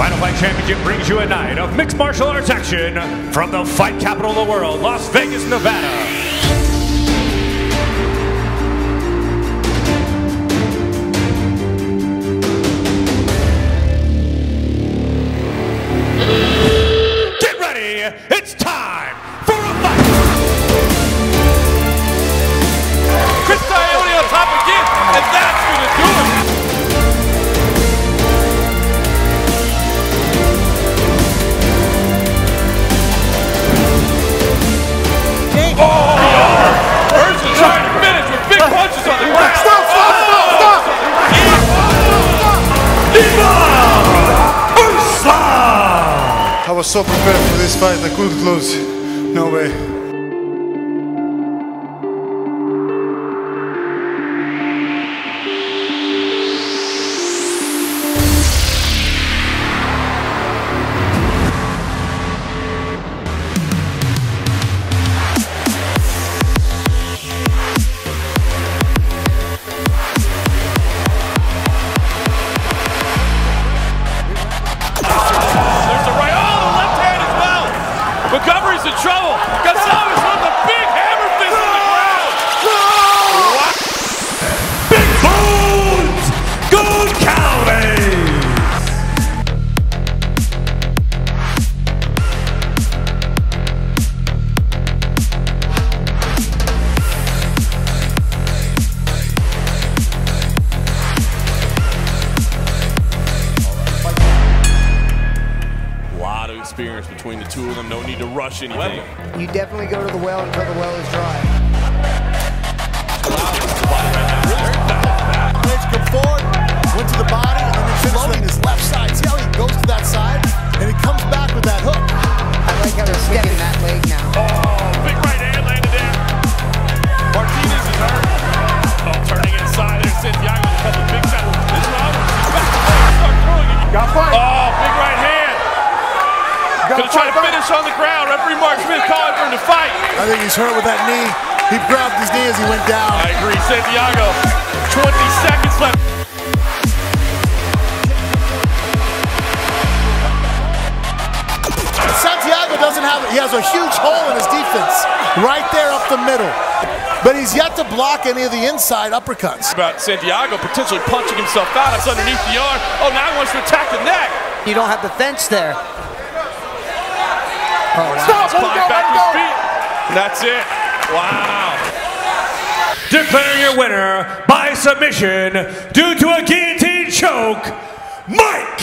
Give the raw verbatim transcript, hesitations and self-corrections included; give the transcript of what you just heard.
Final Fight Championship brings you a night of mixed martial arts action from the fight capital of the world, Las Vegas, Nevada. I was so prepared for this fight, I couldn't lose. No way. McCovery's in trouble. Gonzalez with a big hammer fist on the ground. What? Big Bones, Gold Cowboys. Lot of experience between the two of them, no need to rush anything. You definitely go to the well until the well is dry. Lynch came forward, went to the body, and then floating his left side. See how he goes to that side, and he comes back with that hook. I like how they're stepping that leg now. Oh, big right hand landed down. Martinez is hurt. Oh, turning inside there, Santiago cut the big shot. This round, he's back to play. Start throwing again. Got fight. Oh, big right hand. Gonna try to finish on the ground. Referee Mark Smith calling for him to fight. I think he's hurt with that knee. He grabbed his knee as he went down. I agree. Santiago, twenty seconds left. Santiago doesn't have it. He has a huge hole in his defense right there up the middle. But he's yet to block any of the inside uppercuts. About Santiago potentially punching himself out. That's underneath the arm. Oh, now he wants to attack the neck. You don't have the fence there. Oh, wow. Stop! Let him go, back let him his go. Feet. That's it. Wow. Declaring your winner by submission due to a guillotine choke, Mike